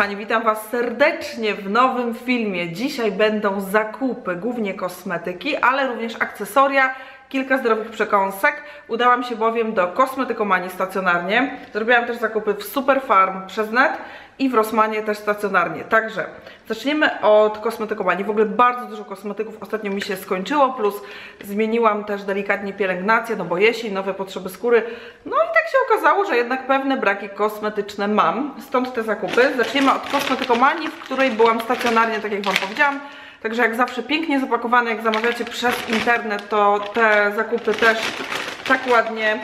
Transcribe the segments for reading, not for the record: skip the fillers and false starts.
kochani, witam Was serdecznie w nowym filmie. Dzisiaj będą zakupy, głównie kosmetyki, ale również akcesoria, kilka zdrowych przekąsek. Udałam się bowiem do kosmetykomanii stacjonarnie. Zrobiłam też zakupy w Superpharm przez net i w Rossmanie też stacjonarnie. Także zaczniemy od kosmetykowani. W ogóle bardzo dużo kosmetyków ostatnio mi się skończyło, plus zmieniłam też delikatnie pielęgnację, no bo jesień, nowe potrzeby skóry. No i tak się okazało, że jednak pewne braki kosmetyczne mam, stąd te zakupy. Zaczniemy od kosmetykomanii, w której byłam stacjonarnie, tak jak Wam powiedziałam. Także jak zawsze pięknie zapakowane, jak zamawiacie przez internet, to te zakupy też tak ładnie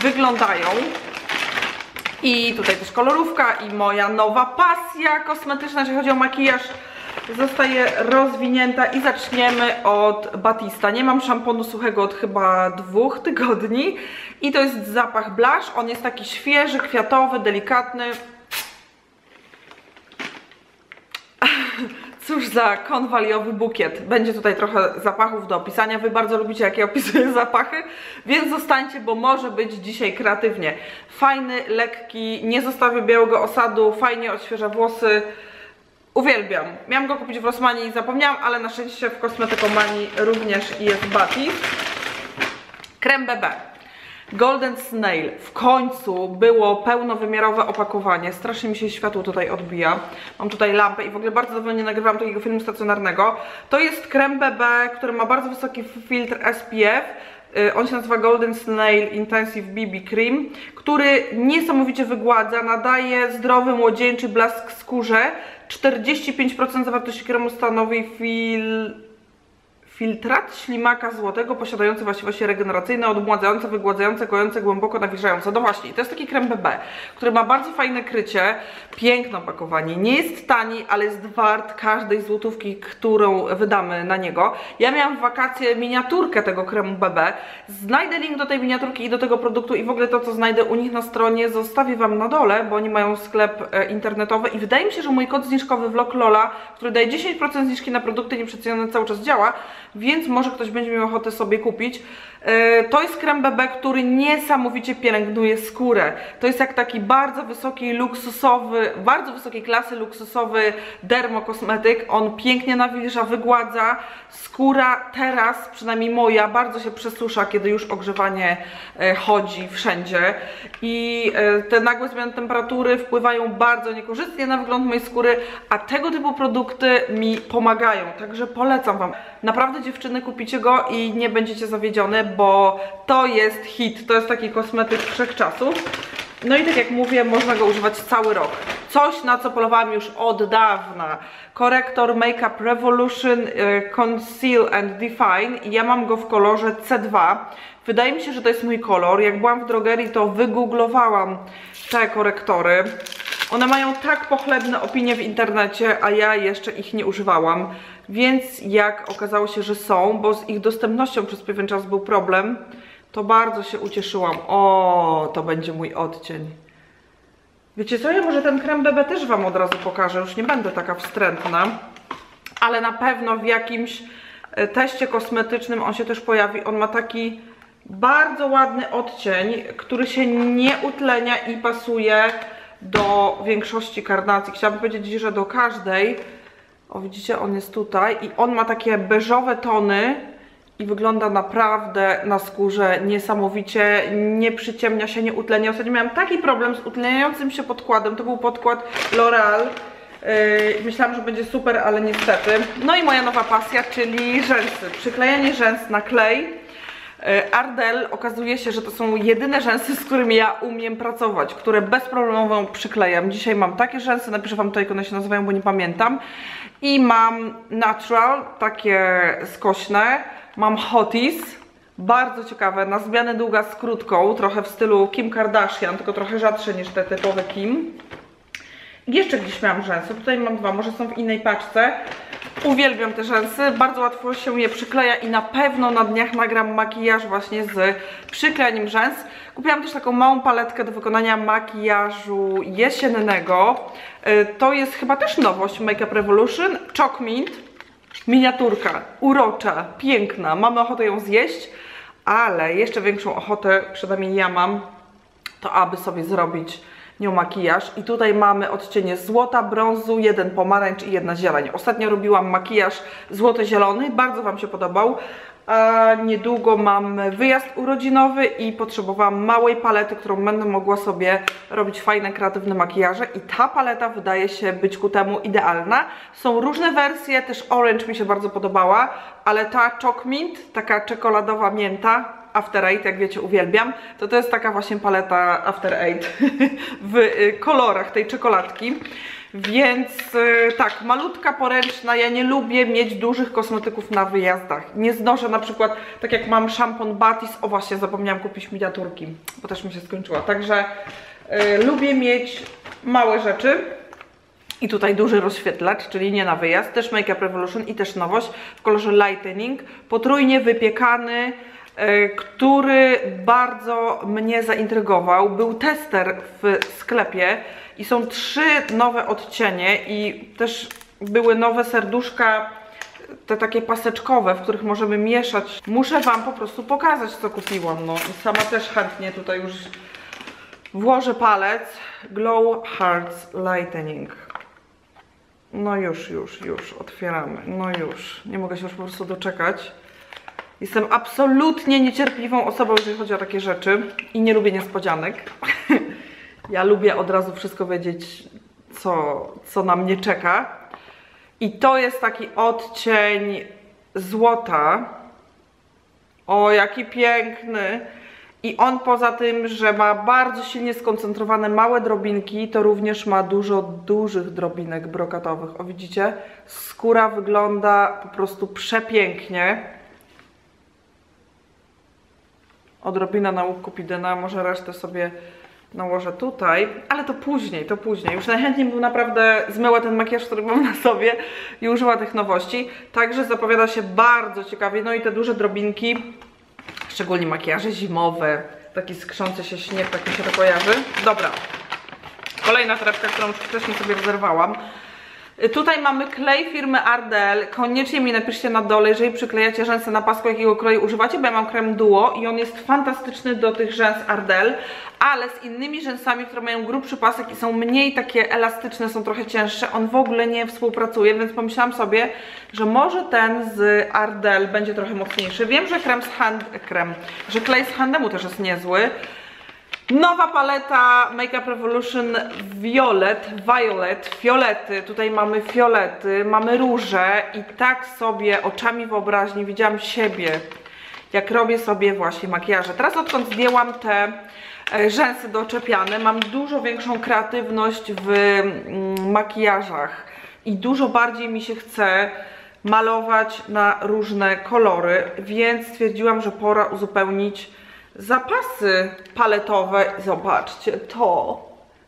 wyglądają. I tutaj też kolorówka i moja nowa pasja kosmetyczna, jeżeli chodzi o makijaż, zostaje rozwinięta. I zaczniemy od Batista. Nie mam szamponu suchego od chyba 2 tygodni. I to jest zapach blush. On jest taki świeży, kwiatowy, delikatny. Cóż za konwaliowy bukiet. Będzie tutaj trochę zapachów do opisania. Wy bardzo lubicie, jak ja opisuję zapachy, więc zostańcie, bo może być dzisiaj kreatywnie. Fajny, lekki, nie zostawię białego osadu, fajnie odświeża włosy. Uwielbiam. Miałam go kupić w Rossmanie i zapomniałam, ale na szczęście w kosmetykomanii również jest Batist. Krem BB. Golden Snail. W końcu było pełnowymiarowe opakowanie. Strasznie mi się światło tutaj odbija. Mam tutaj lampę i w ogóle bardzo dawno nie nagrywałam takiego filmu stacjonarnego. To jest krem BB, który ma bardzo wysoki filtr SPF. On się nazywa Golden Snail Intensive BB Cream, który niesamowicie wygładza, nadaje zdrowy, młodzieńczy blask skórze. 45% zawartości kremu stanowi filtrat ślimaka złotego, posiadający właściwości regeneracyjne, odmładzające, wygładzające, kojące, głęboko nawilżające. No właśnie, to jest taki krem BB, który ma bardzo fajne krycie, piękne opakowanie. Nie jest tani, ale jest wart każdej złotówki, którą wydamy na niego. Ja miałam w wakacje miniaturkę tego kremu BB. Znajdę link do tej miniaturki i do tego produktu i w ogóle to, co znajdę u nich na stronie, zostawię Wam na dole, bo oni mają sklep internetowy i wydaje mi się, że mój kod zniżkowy VlogLola, który daje 10% zniżki na produkty nieprzecenione, cały czas działa. Więc może ktoś będzie miał ochotę sobie kupić. To jest krem BB, który niesamowicie pielęgnuje skórę. To jest jak taki bardzo wysoki, luksusowy, bardzo wysokiej klasy luksusowy dermokosmetyk. On pięknie nawilża, wygładza. Skóra teraz, przynajmniej moja, bardzo się przesusza, kiedy już ogrzewanie chodzi wszędzie. I te nagłe zmiany temperatury wpływają bardzo niekorzystnie na wygląd mojej skóry, a tego typu produkty mi pomagają. Także polecam Wam. Naprawdę dziewczyny, kupicie go i nie będziecie zawiedzione, bo to jest hit, to jest taki kosmetyk wszechczasów. No i tak jak mówię, można go używać cały rok. Coś, na co polowałam już od dawna. Korektor Makeup Revolution Conceal and Define. Ja mam go w kolorze C2. Wydaje mi się, że to jest mój kolor. Jak byłam w drogerii, to wygooglowałam te korektory. One mają tak pochlebne opinie w internecie, a ja jeszcze ich nie używałam. Więc jak okazało się, że są, bo z ich dostępnością przez pewien czas był problem, to bardzo się ucieszyłam. O, to będzie mój odcień. Wiecie co, ja może ten krem BB też Wam od razu pokażę, już nie będę taka wstrętna. Ale na pewno w jakimś teście kosmetycznym on się też pojawi. On ma taki bardzo ładny odcień, który się nie utlenia i pasuje do większości karnacji. Chciałabym powiedzieć, że do każdej. O, widzicie, on jest tutaj i on ma takie beżowe tony i wygląda naprawdę na skórze niesamowicie, nie przyciemnia się, nie utlenia. Ostatnio miałam taki problem z utleniającym się podkładem, to był podkład L'Oreal. Myślałam, że będzie super, ale niestety. No i moja nowa pasja, czyli rzęsy, przyklejanie rzęs na klej. Ardell, okazuje się, że to są jedyne rzęsy, z którymi ja umiem pracować, które bezproblemowo przyklejam. Dzisiaj mam takie rzęsy, napiszę Wam to, jak one się nazywają, bo nie pamiętam. I mam natural, takie skośne, mam hoties, bardzo ciekawe, na zmianę długa z krótką, trochę w stylu Kim Kardashian, tylko trochę rzadsze niż te typowe Kim. I jeszcze gdzieś miałam rzęsy, tutaj mam dwa, może są w innej paczce. Uwielbiam te rzęsy, bardzo łatwo się je przykleja i na pewno na dniach nagram makijaż właśnie z przyklejaniem rzęs. Kupiłam też taką małą paletkę do wykonania makijażu jesiennego. To jest chyba też nowość Makeup Revolution, Choc Mint. Miniaturka, urocza, piękna, mamy ochotę ją zjeść, ale jeszcze większą ochotę, przynajmniej ja mam, to aby sobie zrobić nią makijaż. I tutaj mamy odcienie złota, brązu, jeden pomarańcz i jedna zieleń. Ostatnio robiłam makijaż złoto-zielony, bardzo Wam się podobał. A niedługo mam wyjazd urodzinowy i potrzebowałam małej palety, którą będę mogła sobie robić fajne, kreatywne makijaże i ta paleta wydaje się być ku temu idealna. Są różne wersje, też Orange mi się bardzo podobała, ale ta Choc Mint, taka czekoladowa mięta, After Eight, jak wiecie, uwielbiam, to jest taka właśnie paleta After Eight w kolorach tej czekoladki. Więc tak, malutka, poręczna, ja nie lubię mieć dużych kosmetyków na wyjazdach. Nie znoszę na przykład, tak jak mam szampon Batista, o właśnie zapomniałam kupić miniaturki, bo też mi się skończyła. Także lubię mieć małe rzeczy. I tutaj duży rozświetlacz, czyli nie na wyjazd, też Makeup Revolution i też nowość w kolorze Lightening, potrójnie wypiekany, który bardzo mnie zaintrygował. Był tester w sklepie i są 3 nowe odcienie i też były nowe serduszka, te takie paseczkowe, w których możemy mieszać. Muszę Wam po prostu pokazać, co kupiłam. No, sama też chętnie tutaj już włożę palec. Glow Hearts Lightening. No już, otwieramy. No już, nie mogę się już po prostu doczekać. Jestem absolutnie niecierpliwą osobą, jeżeli chodzi o takie rzeczy i nie lubię niespodzianek. Ja lubię od razu wszystko wiedzieć, co na mnie czeka. I to jest taki odcień złota. O, jaki piękny! I on poza tym, że ma bardzo silnie skoncentrowane małe drobinki, to również ma dużo dużych drobinek brokatowych. O, widzicie? Skóra wygląda po prostu przepięknie. Odrobina na łuk Kupidyna, może resztę sobie nałożę tutaj, ale to później. Już najchętniej bym naprawdę zmyła ten makijaż, który mam na sobie i użyła tych nowości. Także zapowiada się bardzo ciekawie, no i te duże drobinki, szczególnie makijaże zimowe, taki skrzący się śnieg, tak mi się to kojarzy. Dobra, kolejna torebka, którą już wcześniej sobie rezerwowałam. Tutaj mamy klej firmy Ardell, koniecznie mi napiszcie na dole, jeżeli przyklejacie rzęsy na pasku, jakiego kroju używacie, bo ja mam krem duo i on jest fantastyczny do tych rzęs Ardell, ale z innymi rzęsami, które mają grubszy pasek i są mniej takie elastyczne, są trochę cięższe, on w ogóle nie współpracuje, więc pomyślałam sobie, że może ten z Ardell będzie trochę mocniejszy. Wiem, że klej z Handemu też jest niezły. Nowa paleta Makeup Revolution Violet, fiolety, tutaj mamy fiolety, mamy róże i tak sobie oczami wyobraźni widziałam siebie, jak robię sobie właśnie makijaże. Teraz odkąd zdjęłam te rzęsy doczepiane, mam dużo większą kreatywność w makijażach i dużo bardziej mi się chce malować na różne kolory, więc stwierdziłam, że pora uzupełnić zapasy paletowe. Zobaczcie to,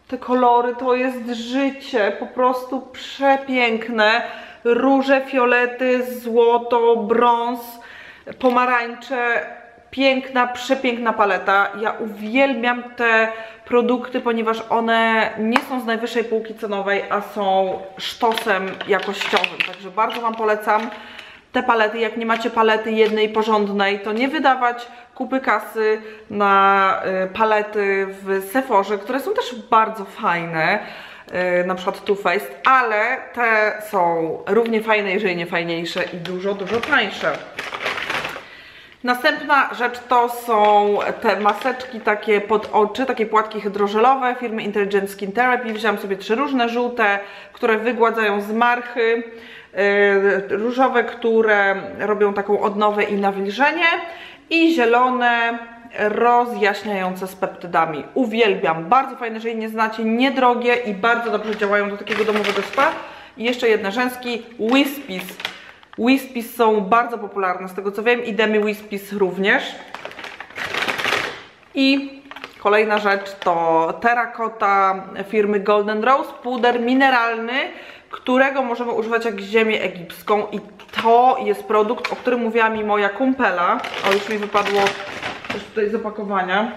te kolory, to jest życie, po prostu przepiękne. Róże, fiolety, złoto, brąz, pomarańcze, piękna, przepiękna paleta. Ja uwielbiam te produkty, ponieważ one nie są z najwyższej półki cenowej, a są sztosem jakościowym, także bardzo Wam polecam te palety. Jak nie macie palety jednej porządnej, to nie wydawać kupy kasy na palety w Sephorze, które są też bardzo fajne, na przykład Too Faced, ale te są równie fajne, jeżeli nie fajniejsze i dużo, dużo tańsze. Następna rzecz to są te maseczki takie pod oczy, takie płatki hydrożelowe firmy Intelligent Skin Therapy. Wziąłam sobie 3 różne żółte, które wygładzają zmarchy, różowe, które robią taką odnowę i nawilżenie, i zielone rozjaśniające z peptydami. Uwielbiam, bardzo fajne, jeżeli nie znacie, niedrogie i bardzo dobrze działają do takiego domowego spa. I jeszcze jedne rzęski, Wispies. Wispies są bardzo popularne, z tego co wiem, i Demi Wispies również. I kolejna rzecz to Terracotta firmy Golden Rose, puder mineralny, którego możemy używać jak ziemię egipską i to jest produkt, o którym mówiła mi moja kumpela. O, już mi wypadło też tutaj z opakowania.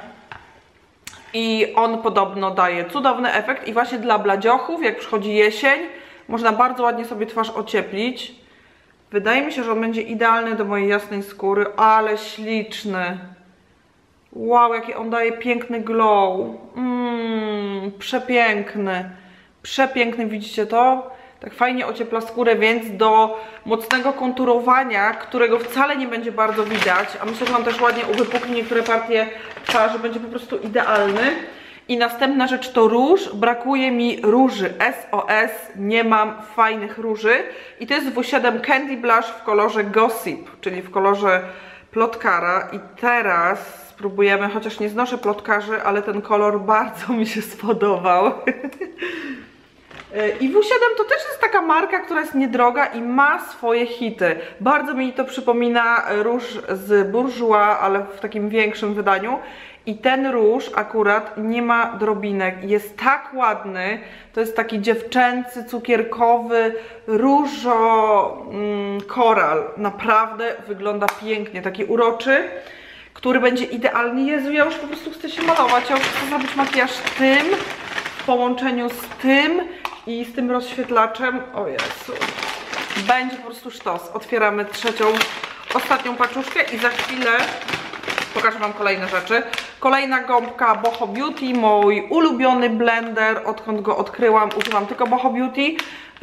I on podobno daje cudowny efekt i właśnie dla bladziochów, jak przychodzi jesień, można bardzo ładnie sobie twarz ocieplić. Wydaje mi się, że on będzie idealny do mojej jasnej skóry, ale śliczny. Wow, jaki on daje piękny glow. Przepiękny. Przepiękny, widzicie to? Tak fajnie ociepla skórę, więc do mocnego konturowania, którego wcale nie będzie bardzo widać, a myślę, że on też ładnie uwypukli niektóre partie twarzy, będzie po prostu idealny. I następna rzecz to róż. Brakuje mi róży. SOS, nie mam fajnych róży. I to jest W7 Candy Blush w kolorze Gossip, czyli w kolorze plotkara. I teraz spróbujemy, chociaż nie znoszę plotkarzy, ale ten kolor bardzo mi się spodobał. I W7 to też jest taka marka, która jest niedroga i ma swoje hity. Bardzo mi to przypomina róż z Bourjois, ale w takim większym wydaniu. I ten róż akurat nie ma drobinek, jest tak ładny, to jest taki dziewczęcy, cukierkowy, różo-koral, naprawdę wygląda pięknie, taki uroczy, który będzie idealny. Jezu, ja już po prostu chcę się malować, ja już chcę zrobić makijaż tym, w połączeniu z tym i z tym rozświetlaczem, o Jezu, będzie po prostu sztos. Otwieramy trzecią, ostatnią paczuszkę i za chwilę pokażę wam kolejne rzeczy. Kolejna gąbka Boho Beauty, mój ulubiony blender, odkąd go odkryłam, używam tylko Boho Beauty.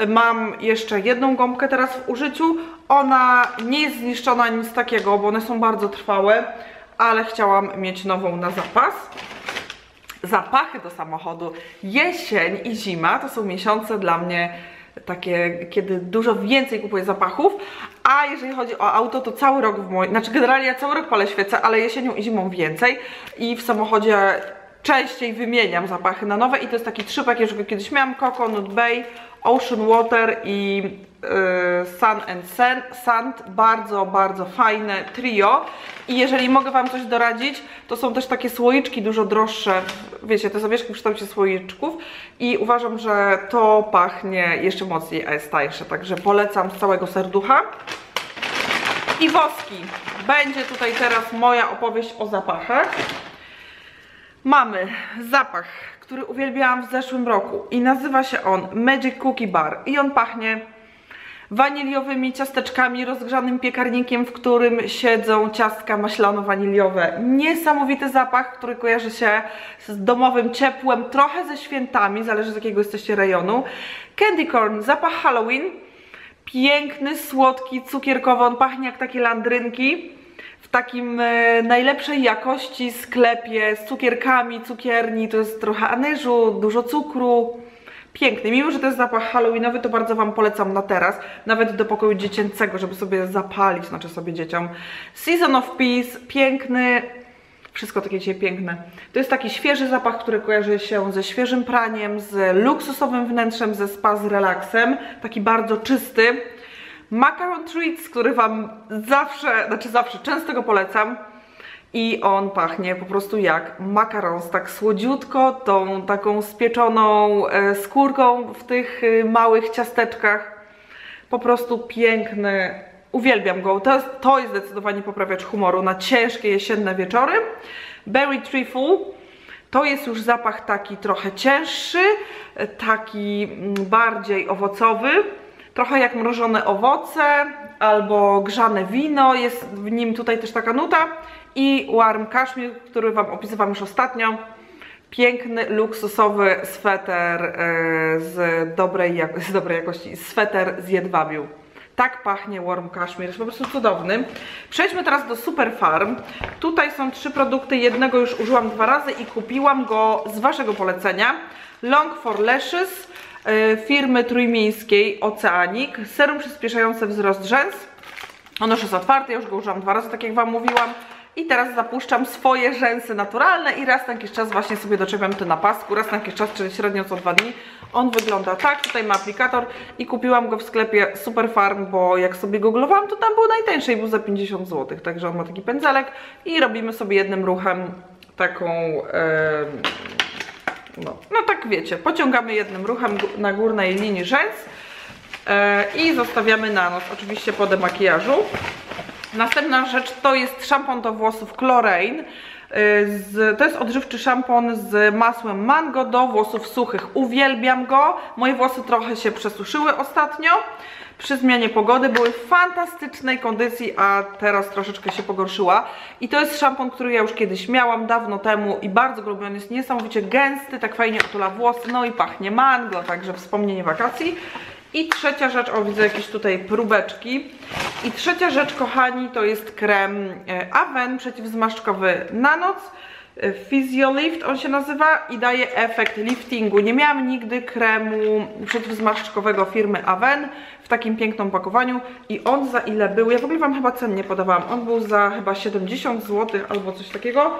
Mam jeszcze jedną gąbkę teraz w użyciu, ona nie jest zniszczona, nic takiego, bo one są bardzo trwałe, ale chciałam mieć nową na zapas. Zapachy do samochodu. Jesień i zima to są miesiące dla mnie takie, kiedy dużo więcej kupuję zapachów, a jeżeli chodzi o auto, to cały rok znaczy generalnie ja cały rok palę świecę, ale jesienią i zimą więcej i w samochodzie częściej wymieniam zapachy na nowe i to jest taki 3-pakiet, już go kiedyś miałam, Coconut Bay, Ocean Water i Sand, bardzo, bardzo fajne trio. I jeżeli mogę wam coś doradzić, to są też takie słoiczki dużo droższe, wiecie, te zawieszki w kształcie słoiczków i uważam, że to pachnie jeszcze mocniej, a jest tańsze, także polecam z całego serducha. I woski, będzie tutaj teraz moja opowieść o zapachach. Mamy zapach, który uwielbiałam w zeszłym roku i nazywa się on Magic Cookie Bar i on pachnie waniliowymi ciasteczkami, rozgrzanym piekarnikiem, w którym siedzą ciastka maślano-waniliowe. Niesamowity zapach, który kojarzy się z domowym ciepłem, trochę ze świętami, zależy z jakiego jesteście rejonu. Candy Corn, zapach Halloween, piękny, słodki, cukierkowy, on pachnie jak takie landrynki. W takim najlepszej jakości sklepie z cukierkami, cukierni, to jest trochę anyżu, dużo cukru. Piękny, mimo że to jest zapach halloweenowy, to bardzo wam polecam na teraz, nawet do pokoju dziecięcego, żeby sobie zapalić, znaczy sobie dzieciom. Season of Peace, piękny, wszystko takie dzisiaj piękne. To jest taki świeży zapach, który kojarzy się ze świeżym praniem, z luksusowym wnętrzem, ze spa, z relaksem, taki bardzo czysty. Macaron Treats, który wam zawsze, często go polecam. I on pachnie po prostu jak makarons, tak słodziutko, tą taką spieczoną skórką w tych małych ciasteczkach. Po prostu piękny, uwielbiam go. To jest zdecydowanie poprawiacz humoru na ciężkie jesienne wieczory. Berry Trifle, to jest już zapach taki trochę cięższy, taki bardziej owocowy. Trochę jak mrożone owoce albo grzane wino, jest w nim tutaj też taka nuta. I Warm Cashmere, który wam opisywałam już ostatnio. Piękny, luksusowy sweter z dobrej jakości. Sweter z jedwabiu. Tak pachnie Warm Cashmere, jest po prostu cudowny. Przejdźmy teraz do Superpharm. Tutaj są 3 produkty, jednego już użyłam 2 razy i kupiłam go z waszego polecenia. Long4Lashes firmy trójmiejskiej Oceanik. Serum przyspieszające wzrost rzęs. Ono już jest otwarte, ja już go użyłam 2 razy, tak jak wam mówiłam. I teraz zapuszczam swoje rzęsy naturalne i raz na jakiś czas właśnie sobie doczepiam to na pasku, raz na jakiś czas, czyli średnio co 2 dni. On wygląda tak, tutaj ma aplikator i kupiłam go w sklepie Superpharm, bo jak sobie googlowałam, to tam był najtańszy i był za 50 zł. Także on ma taki pędzelek i robimy sobie jednym ruchem taką, no tak wiecie, pociągamy jednym ruchem na górnej linii rzęs i zostawiamy na noc, oczywiście po demakijażu. Następna rzecz to jest szampon do włosów Klorane. To jest odżywczy szampon z masłem mango do włosów suchych. Uwielbiam go. Moje włosy trochę się przesuszyły ostatnio. przy zmianie pogody, były w fantastycznej kondycji, a teraz troszeczkę się pogorszyła. I to jest szampon, który ja już kiedyś miałam dawno temu i bardzo go lubię. On jest niesamowicie gęsty, tak fajnie otula włosy, no i pachnie mango, także wspomnienie wakacji. I trzecia rzecz, o widzę jakieś tutaj próbeczki. I trzecia rzecz, kochani, to jest krem Aven przeciwzmarszczkowy na noc. Physiolift on się nazywa i daje efekt liftingu. Nie miałam nigdy kremu przeciwzmarszczkowego firmy Aven w takim pięknym opakowaniu i on za ile był, ja w ogóle wam chyba cen nie podawałam, on był za chyba 70 zł albo coś takiego.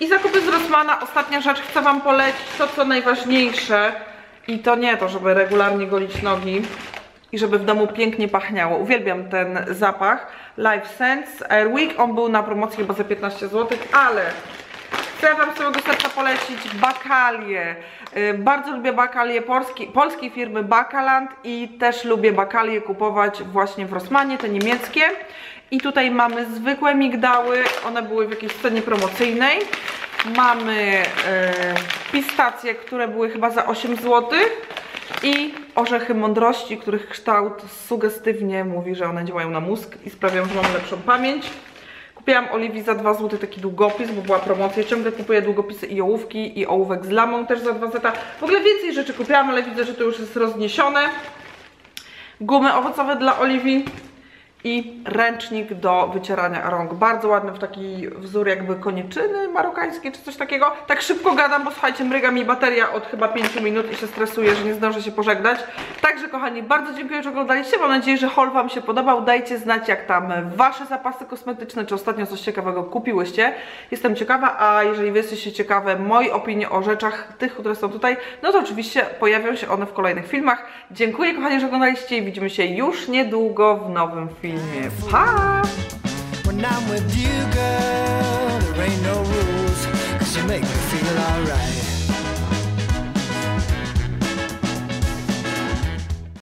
I zakupy z Rossmana, ostatnia rzecz, chcę wam polecić to, co najważniejsze i to nie to, żeby regularnie golić nogi i żeby w domu pięknie pachniało. Uwielbiam ten zapach Life Sense Air Wick, on był na promocji chyba za 15 zł, ale chcę wam z całego serca polecić bakalie. Bardzo lubię bakalie polskiej firmy Bakaland i też lubię bakalie kupować właśnie w Rossmanie, te niemieckie. I tutaj mamy zwykłe migdały, one były w jakiejś cenie promocyjnej. Mamy pistacje, które były chyba za 8 zł. I orzechy mądrości, których kształt sugestywnie mówi, że one działają na mózg i sprawiają, że mam lepszą pamięć. Kupiłam Oliwii za 2 zł taki długopis, bo była promocja. Ciągle kupuję długopisy i ołówki, i ołówek z lamą też za 2 zł. W ogóle więcej rzeczy kupiłam, ale widzę, że to już jest rozniesione. Gumy owocowe dla Oliwii i ręcznik do wycierania rąk. Bardzo ładny, w taki wzór jakby konieczyny marokańskie czy coś takiego. Tak szybko gadam, bo słuchajcie, mryga mi bateria od chyba 5 minut i się stresuję, że nie zdążę się pożegnać. Także kochani, bardzo dziękuję, że oglądaliście. Mam nadzieję, że haul wam się podobał. Dajcie znać, jak tam wasze zapasy kosmetyczne, czy ostatnio coś ciekawego kupiłyście. Jestem ciekawa, a jeżeli wy jesteście ciekawe mojej opinii o rzeczach, tych, które są tutaj, no to oczywiście pojawią się one w kolejnych filmach. Dziękuję kochani, że oglądaliście i widzimy się już niedługo w nowym filmie. When I'm with you, girl, there ain't no rules, 'cause you make me feel alright.